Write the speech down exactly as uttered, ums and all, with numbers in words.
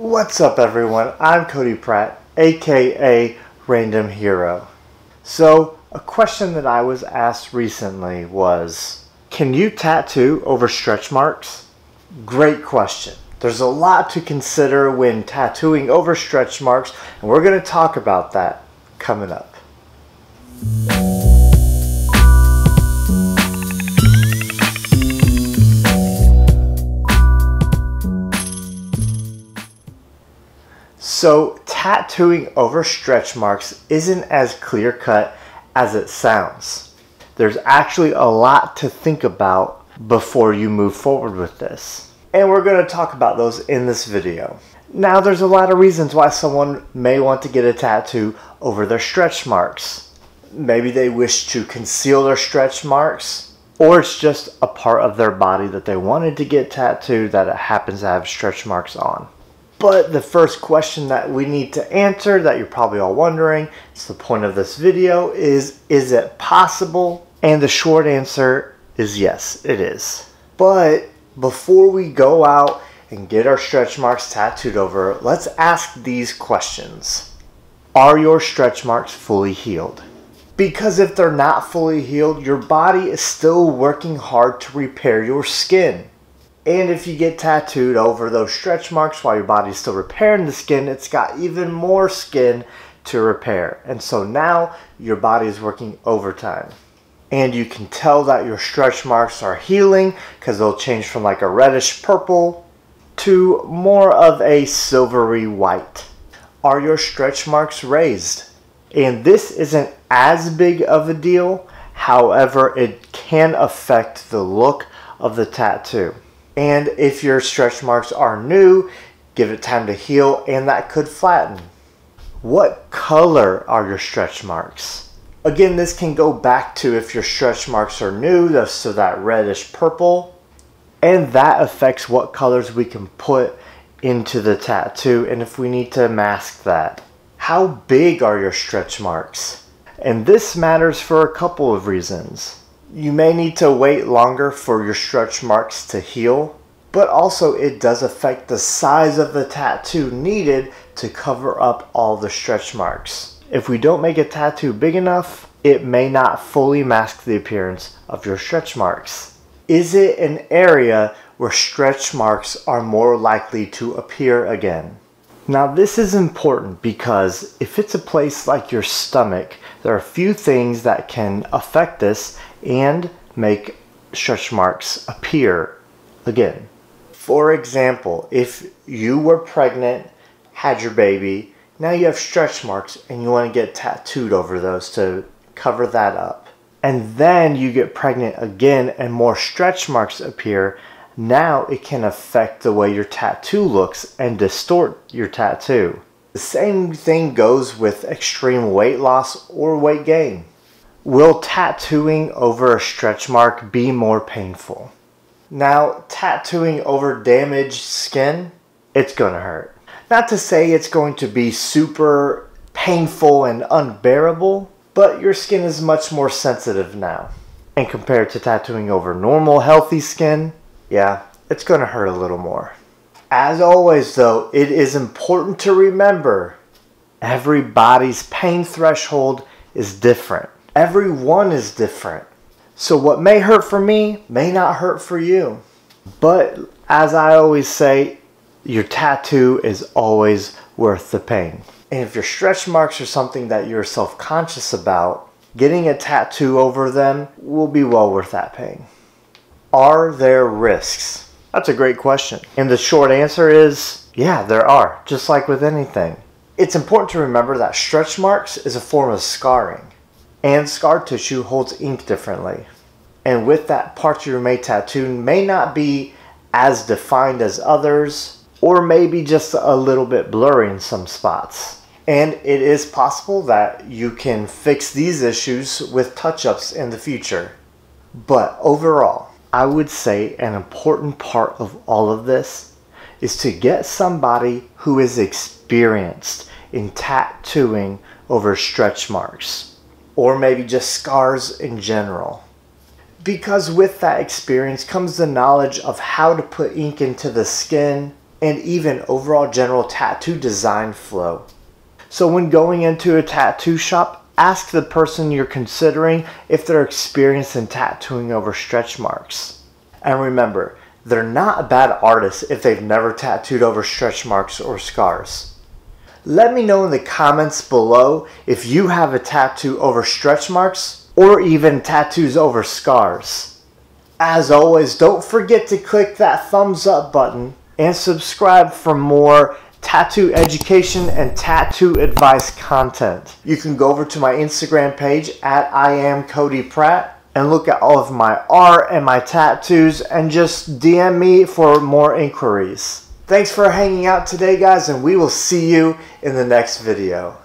What's up everyone, I'm Cody Pratt, aka Random Hero. So, a question that I was asked recently was, can you tattoo over stretch marks? Great question. There's a lot to consider when tattooing over stretch marks, and we're going to talk about that coming up. So tattooing over stretch marks isn't as clear-cut as it sounds. There's actually a lot to think about before you move forward with this. And we're going to talk about those in this video. Now there's a lot of reasons why someone may want to get a tattoo over their stretch marks. Maybe they wish to conceal their stretch marks, or it's just a part of their body that they wanted to get tattooed that it happens to have stretch marks on. But the first question that we need to answer, that you're probably all wondering, it's the point of this video, is, is it possible? And the short answer is yes, it is. But before we go out and get our stretch marks tattooed over, let's ask these questions. Are your stretch marks fully healed? Because if they're not fully healed, your body is still working hard to repair your skin. And if you get tattooed over those stretch marks while your body's still repairing the skin, it's got even more skin to repair. And so now your body is working overtime. And you can tell that your stretch marks are healing because they'll change from like a reddish purple to more of a silvery white. Are your stretch marks raised? And this isn't as big of a deal. However, it can affect the look of the tattoo. And if your stretch marks are new, give it time to heal, and that could flatten. What color are your stretch marks? Again, this can go back to if your stretch marks are new, so that reddish purple. And that affects what colors we can put into the tattoo and if we need to mask that. How big are your stretch marks? And this matters for a couple of reasons. You may need to wait longer for your stretch marks to heal, but also it does affect the size of the tattoo needed to cover up all the stretch marks. If we don't make a tattoo big enough, it may not fully mask the appearance of your stretch marks. Is it an area where stretch marks are more likely to appear again? Now this is important because if it's a place like your stomach, there are a few things that can affect this and make stretch marks appear again. For example, if you were pregnant, had your baby, now you have stretch marks and you want to get tattooed over those to cover that up. And then you get pregnant again and more stretch marks appear. Now it can affect the way your tattoo looks and distort your tattoo. The same thing goes with extreme weight loss or weight gain. Will tattooing over a stretch mark be more painful? Now, tattooing over damaged skin, it's gonna hurt. Not to say it's going to be super painful and unbearable, but your skin is much more sensitive now. And compared to tattooing over normal, healthy skin, yeah, it's gonna hurt a little more. As always though, it is important to remember everybody's pain threshold is different. Everyone is different. So what may hurt for me may not hurt for you. But as I always say, your tattoo is always worth the pain. And if your stretch marks are something that you're self-conscious about, getting a tattoo over them will be well worth that pain. Are there risks? That's a great question. And the short answer is, yeah, there are, just like with anything. It's important to remember that stretch marks is a form of scarring, and scar tissue holds ink differently. And with that, parts of your may tattoo may not be as defined as others, or maybe just a little bit blurry in some spots. And it is possible that you can fix these issues with touch-ups in the future. But overall, I would say an important part of all of this is to get somebody who is experienced in tattooing over stretch marks, or maybe just scars in general. Because with that experience comes the knowledge of how to put ink into the skin, and even overall general tattoo design flow. So when going into a tattoo shop, ask the person you're considering if they're experienced in tattooing over stretch marks. And remember, they're not bad artists if they've never tattooed over stretch marks or scars. Let me know in the comments below if you have a tattoo over stretch marks or even tattoos over scars. As always, don't forget to click that thumbs up button and subscribe for more tattoo education and tattoo advice content. You can go over to my Instagram page at I am Cody Pratt and look at all of my art and my tattoos, and just D M me for more inquiries. Thanks for hanging out today, guys, and we will see you in the next video.